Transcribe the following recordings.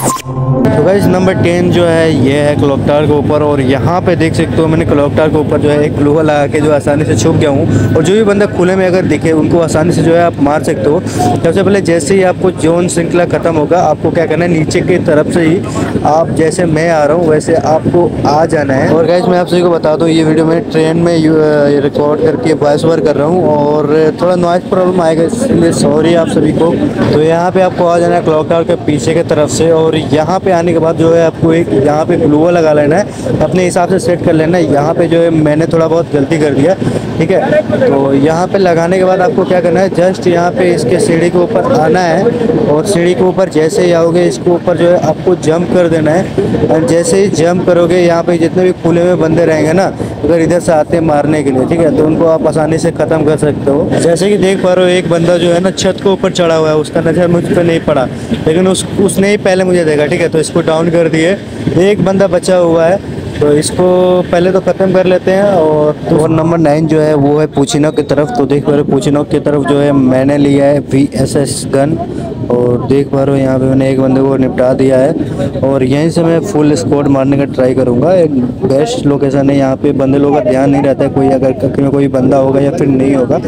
तो guys number 10 जो है ये है क्लॉक टावर के ऊपर, और यहाँ पे देख सकते हो मैंने क्लॉक टावर के ऊपर जो है एक लोहा लगा के जो आसानी से छुप गया हूँ, और जो भी बंदा खुले में अगर दिखे उनको आसानी से जो है आप मार सकते हो। सबसे पहले जैसे ही आपको जोन श्रृंखला ख़त्म होगा आपको क्या करना है, नीचे की तरफ से ही आप जैसे मैं आ रहा हूँ वैसे आपको आ जाना है। और गाइस मैं आप सभी को बता दूँ ये वीडियो मैं ट्रेन में रिकॉर्ड करके वॉइस ओवर कर रहा हूँ और थोड़ा नॉइज़ प्रॉब्लम आएगा इसलिए सॉरी आप सभी को। तो यहाँ पर आपको आ जाना है क्लॉक टावर के पीछे की तरफ से, और यहाँ पे आने के बाद जो है आपको एक यहाँ पे ग्लूवा लगा लेना है, अपने हिसाब से सेट कर लेना है। यहाँ पे जो है मैंने थोड़ा बहुत गलती कर दिया, ठीक है। तो यहाँ पे लगाने के बाद आपको क्या करना है, जस्ट यहाँ पे इसके सीढ़ी के ऊपर आना है, और सीढ़ी के ऊपर जैसे ही आओगे इसके ऊपर जो है आपको जंप कर देना है। और जैसे ही जंप करोगे यहाँ पे जितने भी खुले हुए बंदे रहेंगे ना अगर इधर से आते हैं मारने के लिए, ठीक है, तो उनको आप आसानी से ख़त्म कर सकते हो। जैसे कि देख पा रहे हो एक बंदा जो है ना छत के ऊपर चढ़ा हुआ है, उसका नज़र मुझ पर नहीं पड़ा लेकिन उसने ही पहले मुझे देखा, ठीक है, तो इसको डाउन कर दिए। एक बंदा बचा हुआ है तो इसको पहले तो ख़त्म कर लेते हैं। और नंबर 9 जो है वो है पूछिनो की तरफ। तो देख पा रहे हो पूछिनो की तरफ जो है मैंने लिया है VSS गन, और देख पा रहे हो यहाँ पे मैंने एक बंदे को निपटा दिया है, और यहीं से मैं फुल स्क्वाड मारने का ट्राई करूँगा। एक बेस्ट लोकेशन है, यहाँ पे बंदे लोगों का ध्यान नहीं रहता है, कोई अगर कहीं कोई बंदा होगा या फिर नहीं होगा।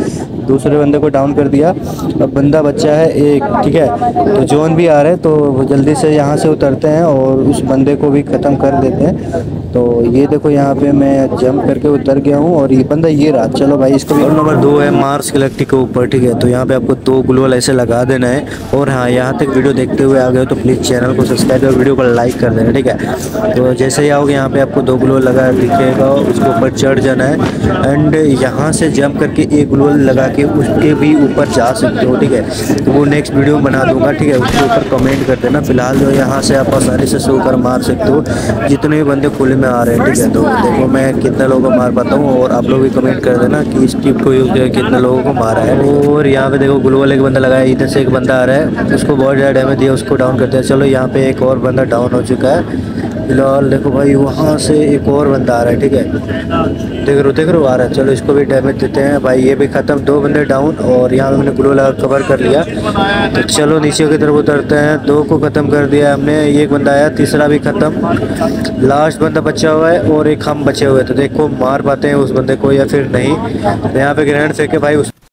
दूसरे बंदे को डाउन कर दिया, अब बंदा बच्चा है एक, ठीक है, तो जोन भी आ रहा है तो जल्दी से यहाँ से उतरते हैं और उस बंदे को भी ख़त्म कर देते हैं। तो ये देखो यहाँ पे मैं जंप करके उतर गया हूँ और ये बंदा ये रहा, चलो भाई इसको। और नंबर 2 है मार्स गैलेक्सी के ऊपर, ठीक है, तो यहाँ पे आपको 2 ग्लोबल ऐसे लगा देना है। और हाँ, यहाँ तक वीडियो देखते हुए आ गए तो प्लीज़ चैनल को सब्सक्राइब और वीडियो को लाइक कर देना, ठीक है। तो जैसे ही आओगे यहाँ पर आपको 2 ग्लोबल लगा दिखेगा, उसके ऊपर चढ़ जाना है एंड यहाँ से जंप करके एक ग्लोबल लगा कि उसके भी ऊपर जा सकते हो, ठीक है, तो वो नेक्स्ट वीडियो बना दूंगा, ठीक है, उसके ऊपर कमेंट कर देना। फिलहाल जो यहाँ से आप आसानी से सो कर मार सकते हो जितने भी बंदे खुले में आ रहे हैं, ठीक है, तो देखो मैं कितने लोगों को मार पाता हूँ, और आप लोग भी कमेंट कर देना कि इस टिप को यूज़ करके कितने लोगों को मारा है। और यहाँ पे देखो ग्लू वाला एक बंदा लगाया, इधर से एक बंदा आ रहा है, उसको बहुत ज़्यादा डैमेज दिया, उसको डाउन करते हैं। चलो यहाँ पर एक और बंदा डाउन हो चुका है फिलहाल, देखो भाई वहाँ से एक और बंदा आ रहा है, ठीक है, देख रो आ रहा है, चलो इसको भी डैमेज देते हैं भाई, ये भी ख़त्म, 2 बंदे डाउन। और यहाँ पे मैंने ग्लो लगा कवर कर लिया, तो चलो नीचे की तरफ उतरते हैं, 2 को ख़त्म कर दिया हमने, एक बंदा आया, तीसरा भी ख़त्म, लास्ट बंदा बचा हुआ है और एक हम बचे हुए, तो देखो मार पाते हैं उस बंदे को या फिर नहीं। यहाँ पर ग्रेनेड फेंके भाई,